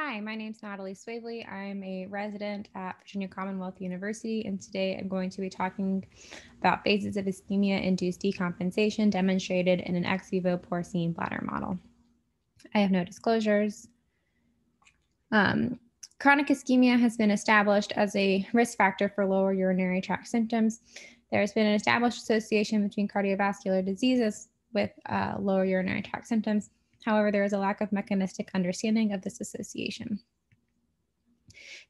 Hi, my name is Natalie Swavely. I'm a resident at Virginia Commonwealth University, and today I'm going to be talking about phases of ischemia-induced decompensation demonstrated in an ex vivo porcine bladder model. I have no disclosures. Chronic ischemia has been established as a risk factor for lower urinary tract symptoms. There has been an established association between cardiovascular diseases with lower urinary tract symptoms. However, there is a lack of mechanistic understanding of this association.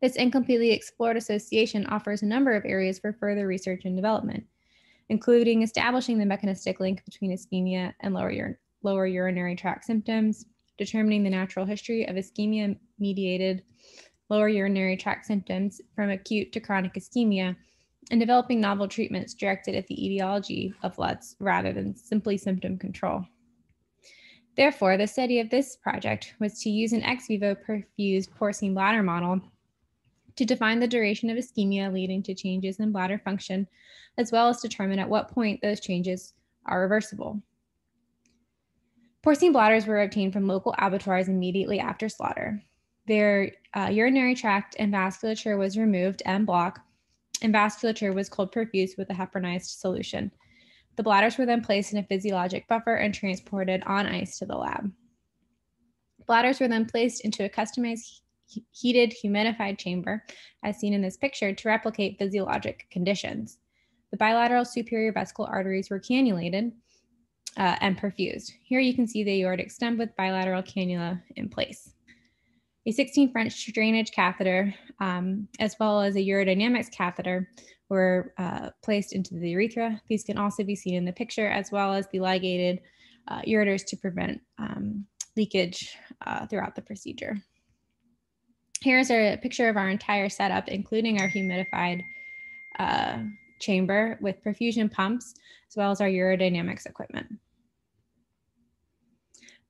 This incompletely explored association offers a number of areas for further research and development, including establishing the mechanistic link between ischemia and lower urinary tract symptoms, determining the natural history of ischemia-mediated lower urinary tract symptoms from acute to chronic ischemia, and developing novel treatments directed at the etiology of LUTS rather than simply symptom control. Therefore, the study of this project was to use an ex vivo perfused porcine bladder model to define the duration of ischemia leading to changes in bladder function, as well as determine at what point those changes are reversible. Porcine bladders were obtained from local abattoirs immediately after slaughter. Their urinary tract and vasculature was removed en bloc, and vasculature was cold perfused with a heparinized solution. The bladders were then placed in a physiologic buffer and transported on ice to the lab. Bladders were then placed into a customized heated humidified chamber, as seen in this picture, to replicate physiologic conditions. The bilateral superior vesical arteries were cannulated and perfused. Here you can see the aortic stem with bilateral cannula in place. A 16 French drainage catheter, as well as a urodynamics catheter, were placed into the urethra. These can also be seen in the picture, as well as the ligated ureters to prevent leakage throughout the procedure. Here's a picture of our entire setup, including our humidified chamber with perfusion pumps, as well as our urodynamics equipment.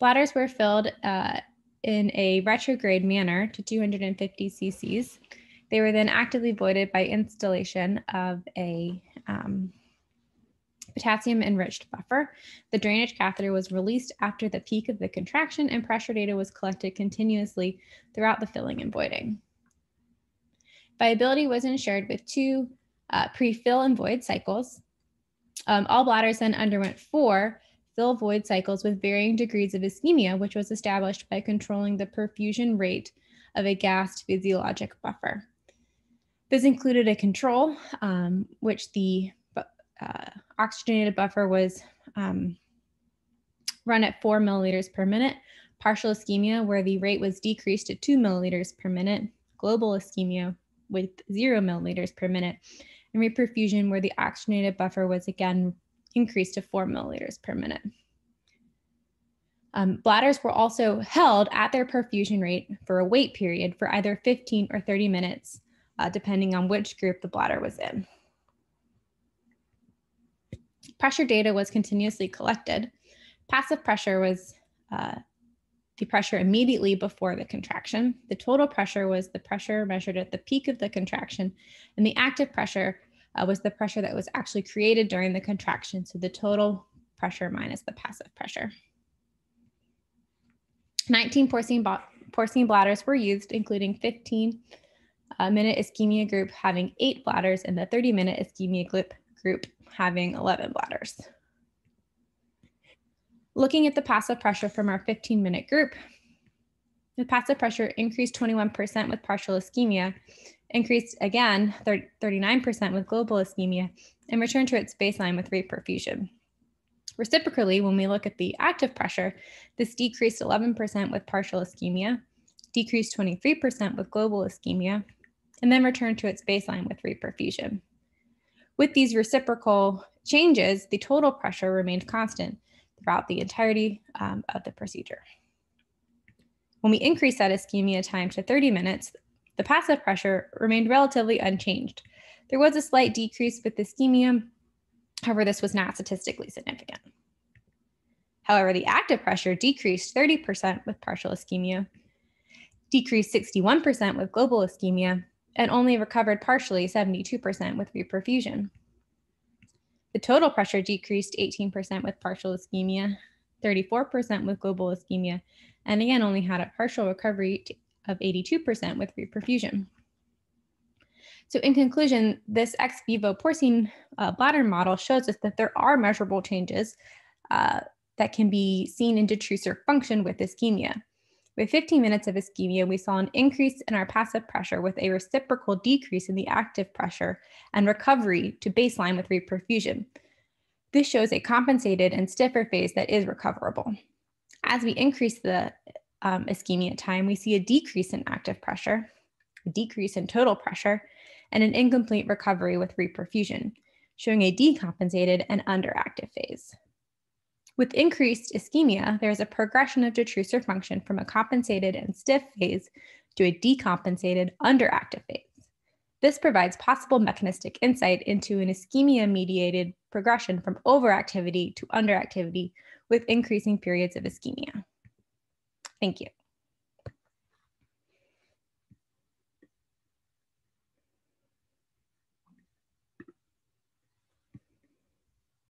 Bladders were filled in a retrograde manner to 250 cc's. They were then actively voided by installation of a potassium-enriched buffer. The drainage catheter was released after the peak of the contraction, and pressure data was collected continuously throughout the filling and voiding. Viability was ensured with two pre-fill and void cycles. All bladders then underwent four fill-void cycles with varying degrees of ischemia, which was established by controlling the perfusion rate of a gassed physiologic buffer. This included a control, which the oxygenated buffer was run at 4 milliliters per minute, partial ischemia, where the rate was decreased to 2 milliliters per minute, global ischemia with 0 milliliters per minute, and reperfusion, where the oxygenated buffer was again increased to 4 milliliters per minute. Bladders were also held at their perfusion rate for a wait period for either 15 or 30 minutes, depending on which group the bladder was in. Pressure data was continuously collected. Passive pressure was the pressure immediately before the contraction. The total pressure was the pressure measured at the peak of the contraction, and the active pressure was the pressure that was actually created during the contraction, so the total pressure minus the passive pressure. 19 porcine bladders were used, including 15-minute ischemia group having 8 bladders and the 30-minute ischemia group having 11 bladders. Looking at the passive pressure from our 15-minute group, the passive pressure increased 21% with partial ischemia, increased again 39% with global ischemia, and returned to its baseline with reperfusion. Reciprocally, when we look at the active pressure, this decreased 11% with partial ischemia, decreased 23% with global ischemia, and then returned to its baseline with reperfusion. With these reciprocal changes, the total pressure remained constant throughout the entirety of the procedure. When we increased that ischemia time to 30 minutes, the passive pressure remained relatively unchanged. There was a slight decrease with ischemia. However, this was not statistically significant. However, the active pressure decreased 30% with partial ischemia, decreased 61% with global ischemia, and only recovered partially 72% with reperfusion. The total pressure decreased 18% with partial ischemia, 34% with global ischemia, and again only had a partial recovery of 82% with reperfusion. So in conclusion, this ex vivo porcine bladder model shows us that there are measurable changes that can be seen in detrusor function with ischemia. With 15 minutes of ischemia, we saw an increase in our passive pressure with a reciprocal decrease in the active pressure and recovery to baseline with reperfusion. This shows a compensated and stiffer phase that is recoverable. As we increase the ischemia time, we see a decrease in active pressure, a decrease in total pressure, and an incomplete recovery with reperfusion, showing a decompensated and underactive phase. With increased ischemia, there is a progression of detrusor function from a compensated and stiff phase to a decompensated underactive phase. This provides possible mechanistic insight into an ischemia-mediated progression from overactivity to underactivity with increasing periods of ischemia. Thank you.